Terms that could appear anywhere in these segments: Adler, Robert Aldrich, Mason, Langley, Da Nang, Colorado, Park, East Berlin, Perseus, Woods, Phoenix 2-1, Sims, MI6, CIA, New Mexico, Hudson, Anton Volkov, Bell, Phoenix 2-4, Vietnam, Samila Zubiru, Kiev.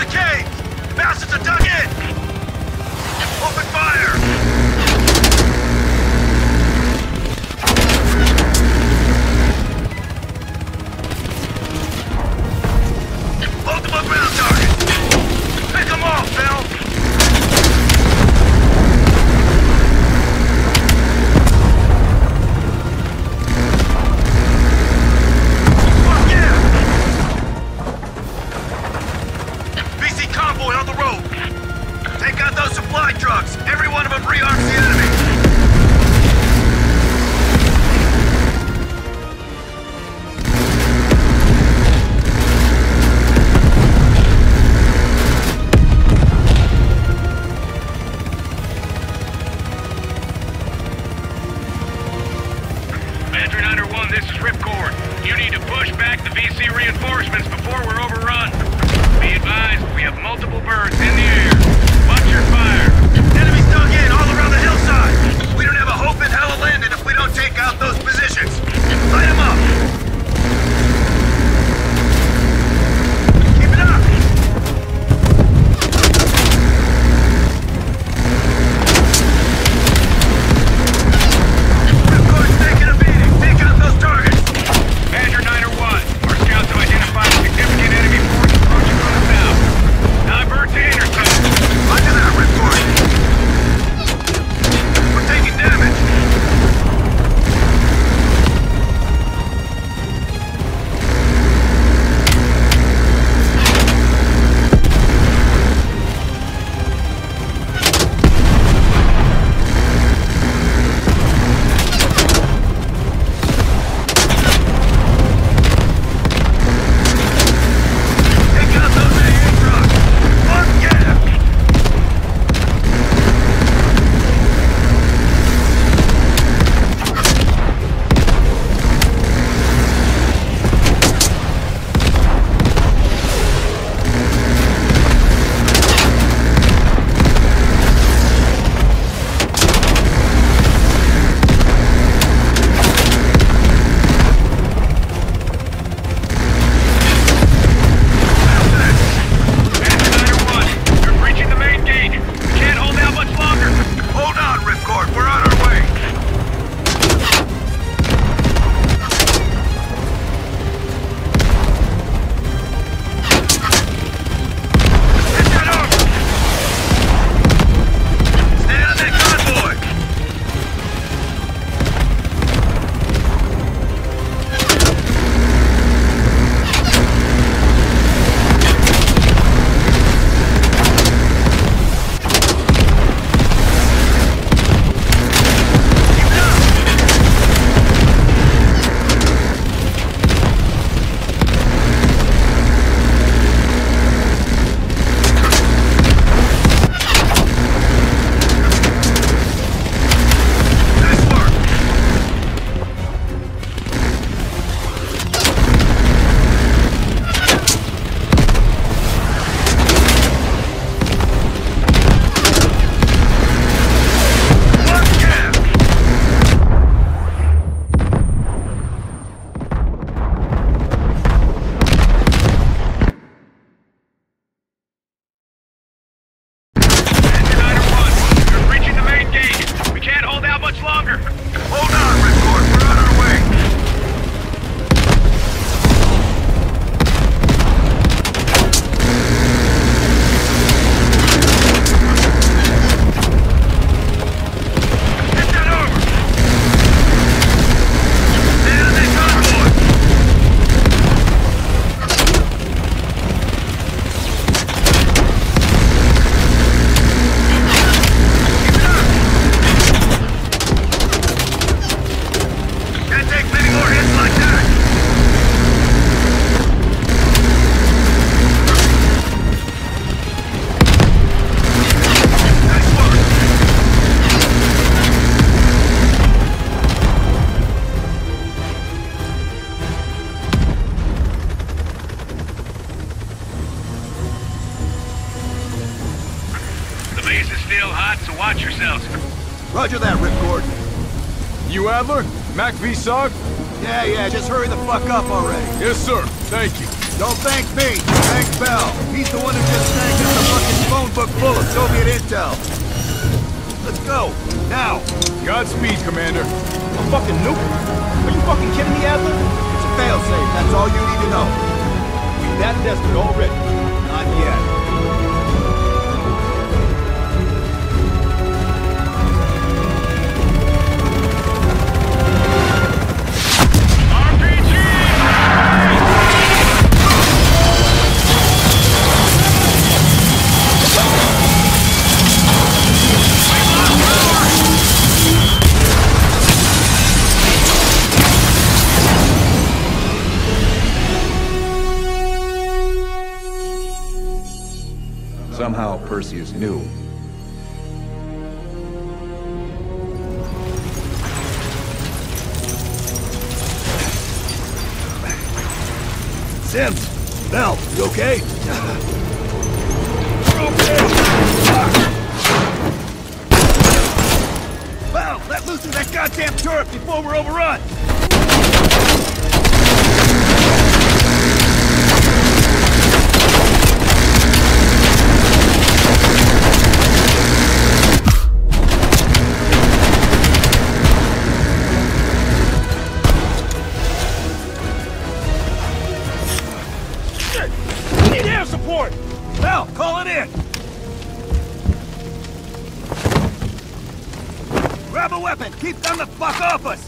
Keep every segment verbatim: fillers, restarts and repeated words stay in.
the cave! The bastards are dug in! Open fire! Sog? Yeah, yeah, just hurry the fuck up already. Yes, sir. Thank you. Don't thank me. Thank Bell. He's the one who just... Soviet intel. Let's go, now. Godspeed, Commander. I'm fucking nuke. Are you fucking kidding me, Adler? It's a failsafe, that's all you need to know. We've that tested already. Not yet. Somehow Perseus knew. Sims! Bell, you okay? We're okay! Bell, let loose of that goddamn turret before we're overrun! Keep them the fuck off us!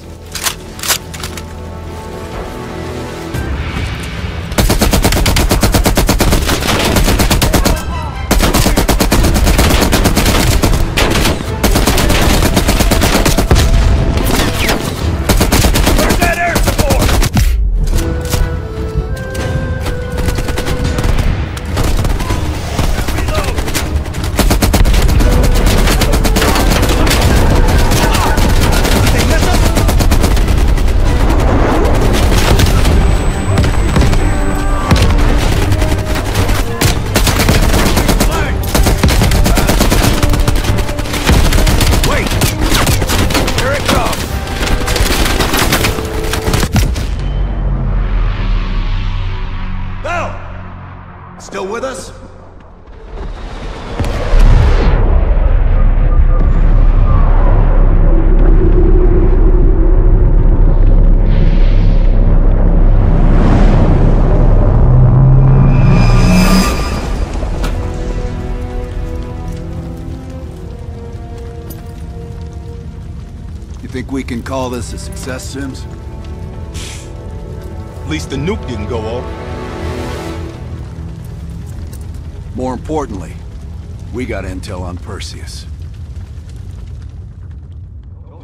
Think we can call this a success, Sims? At least the nuke didn't go off. More importantly, we got intel on Perseus.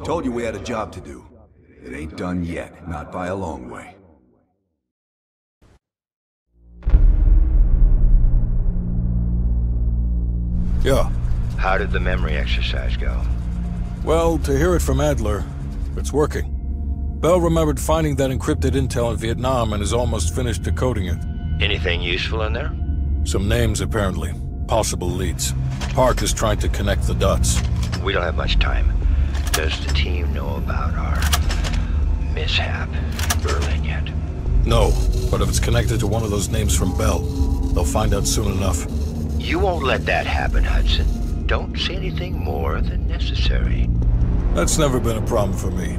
Told you we had a job to do. It ain't done yet, not by a long way. Yeah. How did the memory exercise go? Well, to hear it from Adler, it's working. Bell remembered finding that encrypted intel in Vietnam and is almost finished decoding it. Anything useful in there? Some names, apparently. Possible leads. Park is trying to connect the dots. We don't have much time. Does the team know about our mishap in Berlin yet? No, but if it's connected to one of those names from Bell, they'll find out soon enough. You won't let that happen, Hudson. Don't say anything more than necessary. That's never been a problem for me.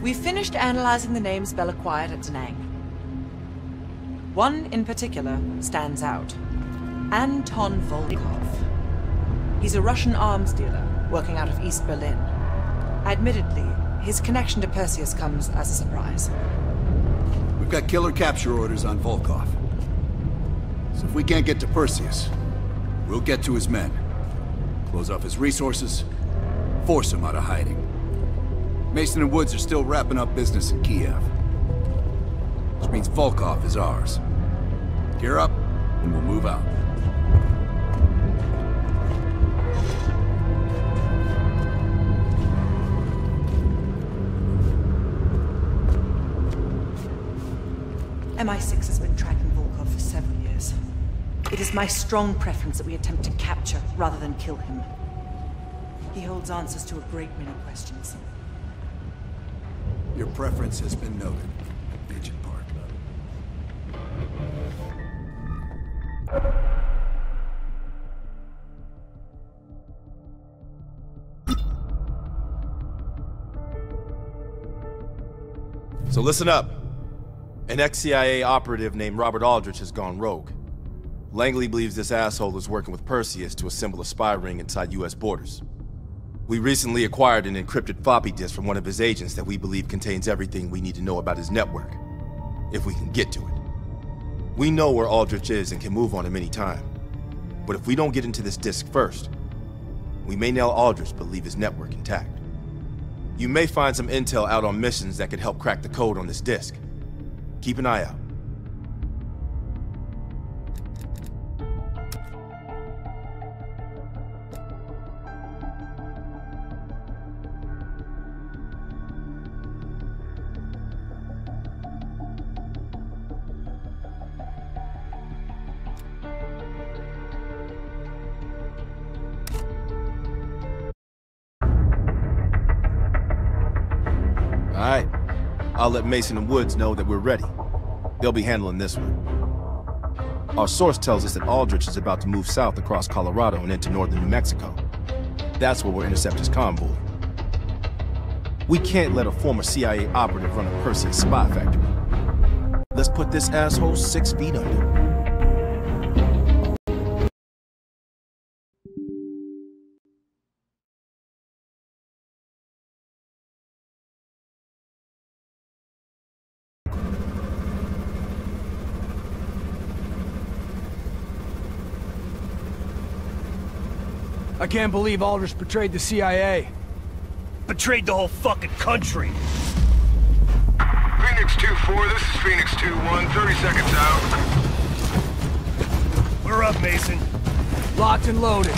We finished analyzing the names Bell acquired at Da Nang. One in particular stands out. Anton Volkov. He's a Russian arms dealer working out of East Berlin. Admittedly, his connection to Perseus comes as a surprise. We've got killer capture orders on Volkov. So if we can't get to Perseus, we'll get to his men. Close off his resources, force him out of hiding. Mason and Woods are still wrapping up business in Kiev. Which means Volkov is ours. Gear up, and we'll move out. M I six has been tracking Volkov for several years. It is my strong preference that we attempt to capture rather than kill him. He he holds answers to a great many questions. Your preference has been noted, Agent Park. So listen up. An ex-C I A operative named Robert Aldrich has gone rogue. Langley believes this asshole is working with Perseus to assemble a spy ring inside U S borders. We recently acquired an encrypted floppy disk from one of his agents that we believe contains everything we need to know about his network, if we can get to it. We know where Aldrich is and can move on him any time. But if we don't get into this disk first, we may nail Aldrich but leave his network intact. You may find some intel out on missions that could help crack the code on this disk. Keep an eye out. All right. I'll let Mason and Woods know that we're ready. They'll be handling this one. Our source tells us that Aldrich is about to move south across Colorado and into northern New Mexico. That's where we'll intercept his convoy. We can't let a former C I A operative run a Perseus spy factory. Let's put this asshole six feet under. I can't believe Aldrich betrayed the C I A. Betrayed the whole fucking country. Phoenix two four, this is Phoenix two one, thirty seconds out. We're up, Mason. Locked and loaded.